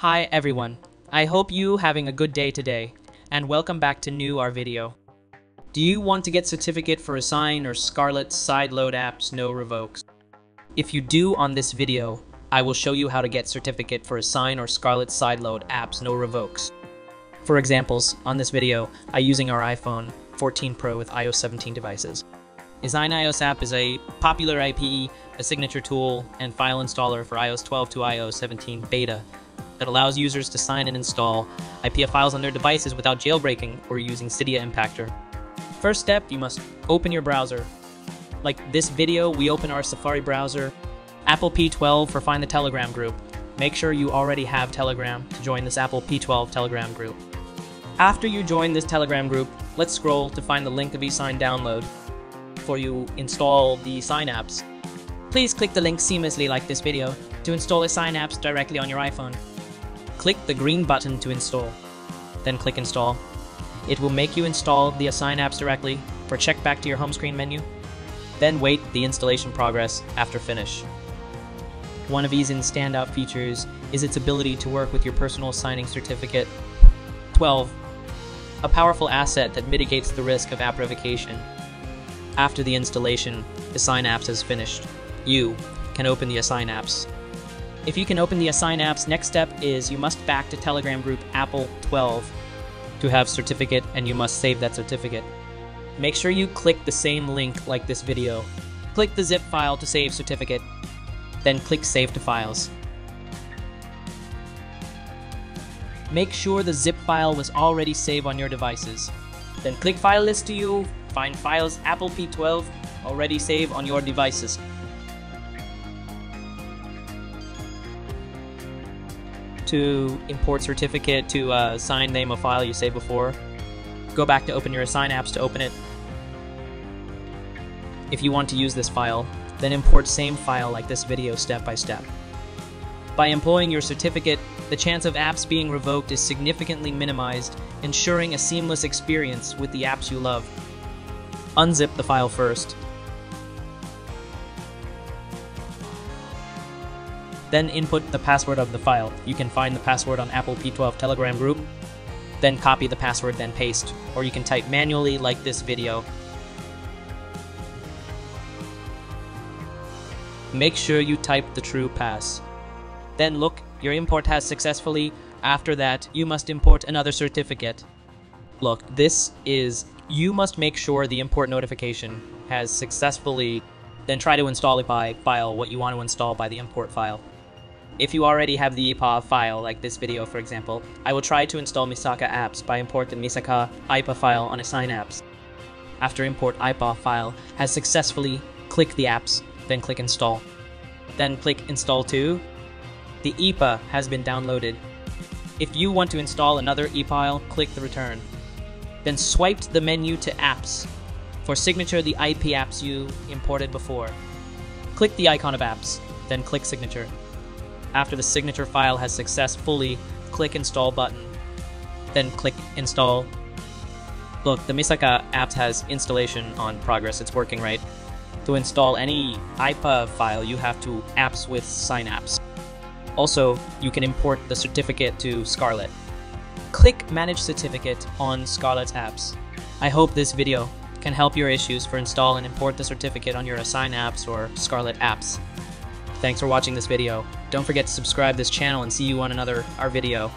Hi everyone, I hope you having a good day today, and welcome back to our video. Do you want to get certificate for eSign or Scarlet sideload apps no revokes? If you do, on this video, I will show you how to get certificate for eSign or Scarlet sideload apps no revokes. For examples, on this video, I'm using our iPhone 14 Pro with iOS 17 devices. eSign iOS app is a popular IPA, a signature tool, and file installer for iOS 12 to iOS 17 beta that allows users to sign and install IPA files on their devices without jailbreaking or using Cydia Impactor. First step, you must open your browser. Like this video, we open our Safari browser, Apple P12 for find the Telegram group. Make sure you already have Telegram to join this Apple P12 Telegram group. After you join this Telegram group, let's scroll to find the link of eSign download before you install the eSign apps. Please click the link seamlessly like this video to install eSign apps directly on your iPhone. Click the green button to install, then click install. It will make you install the eSign apps directly, or check back to your home screen menu, then wait the installation progress after finish. One of eSign's standout features is its ability to work with your personal signing certificate 12, a powerful asset that mitigates the risk of app revocation. After the installation, eSign apps is finished. You can open the eSign apps. If you can open the eSign apps, next step is you must back to Telegram group Apple 12 to have certificate, and you must save that certificate. Make sure you click the same link like this video. Click the zip file to save certificate, then click Save to Files. Make sure the zip file was already saved on your devices. Then click File List to you, find files Apple P12 already saved on your devices. To import certificate to eSign, name a file you saved before. Go back to open your eSign apps to open it. If you want to use this file, then import same file like this video step by step. By employing your certificate, the chance of apps being revoked is significantly minimized, ensuring a seamless experience with the apps you love. Unzip the file first. Then input the password of the file. You can find the password on Apple P12 Telegram group, then copy the password, then paste. Or you can type manually like this video. Make sure you type the true pass. Then look, your import has successfully. After that, you must import another certificate. Look, this is, you must make sure the import notification has successfully, then try to install it by file, what you want to install by the import file. If you already have the IPA file, like this video for example, I will try to install Misaka apps by importing Misaka IPA file on eSign apps. After import IPA file has successfully, click the apps, then click install. Then click install to. The IPA has been downloaded. If you want to install another IPA, click the return. Then swipe to the menu to apps. For signature, the IP apps you imported before. Click the icon of apps, then click signature. After the signature file has successfully, click install button. Then click install. Look, the Misaka apps has installation on progress, it's working right. To install any IPA file, you have to apps with sign apps. Also, you can import the certificate to Scarlet. Click Manage Certificate on Scarlet apps. I hope this video can help your issues for install and import the certificate on your eSign apps or Scarlet apps. Thanks for watching this video. Don't forget to subscribe this channel and see you on another video.